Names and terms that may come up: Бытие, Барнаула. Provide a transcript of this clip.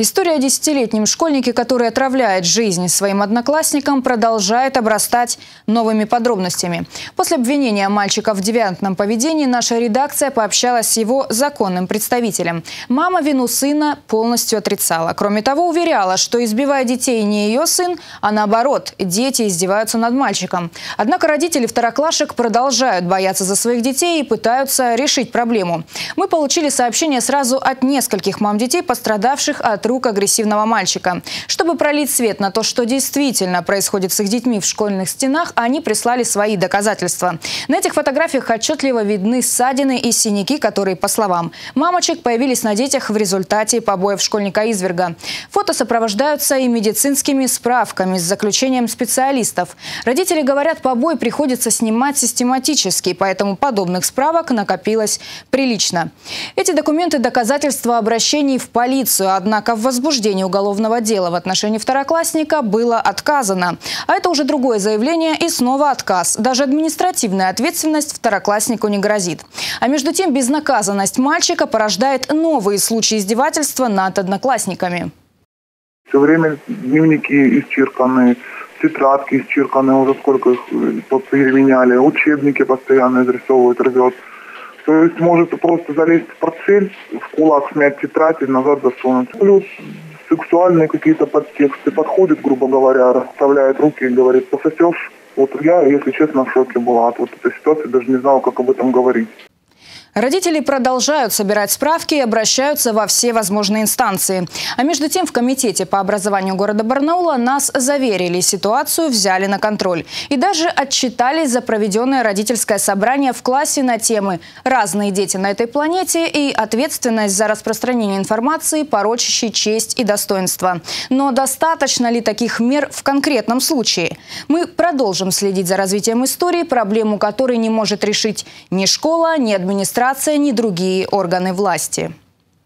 История о 10-летнем школьнике, который отравляет жизнь своим одноклассникам, продолжает обрастать новыми подробностями. После обвинения мальчика в девиантном поведении наша редакция пообщалась с его законным представителем. Мама вину сына полностью отрицала. Кроме того, уверяла, что избивая детей не ее сын, а наоборот, дети издеваются над мальчиком. Однако родители второклашек продолжают бояться за своих детей и пытаются решить проблему. Мы получили сообщение сразу от нескольких мам детей, пострадавших от рук агрессивного мальчика. Чтобы пролить свет на то, что действительно происходит с их детьми в школьных стенах, они прислали свои доказательства. На этих фотографиях отчетливо видны ссадины и синяки, которые, по словам мамочек, появились на детях в результате побоев школьника-изверга. Фото сопровождаются и медицинскими справками с заключением специалистов. Родители говорят, побои приходится снимать систематически, поэтому подобных справок накопилось прилично. Эти документы – доказательства обращений в полицию, однако в возбуждении уголовного дела в отношении второклассника было отказано. А это уже другое заявление и снова отказ. Даже административная ответственность второкласснику не грозит. А между тем безнаказанность мальчика порождает новые случаи издевательства над одноклассниками. Все время дневники исчерпаны, тетрадки исчерпаны, уже сколько их переменяли, учебники постоянно изрисовывают, рвет. То есть может просто залезть в портфель, в кулак смять тетрадь и назад засунуть. Плюс сексуальные какие-то подтексты. Подходит, грубо говоря, расставляет руки и говорит: «Пососешь». Вот я, если честно, в шоке была от вот этой ситуации, даже не знала, как об этом говорить. Родители продолжают собирать справки и обращаются во все возможные инстанции. А между тем в комитете по образованию города Барнаула нас заверили, ситуацию взяли на контроль. И даже отчитались за проведенное родительское собрание в классе на темы «Разные дети на этой планете» и «Ответственность за распространение информации, порочащей честь и достоинство». Но достаточно ли таких мер в конкретном случае? Мы продолжим следить за развитием истории, проблему которой не может решить ни школа, ни администрация, ни другие органы власти.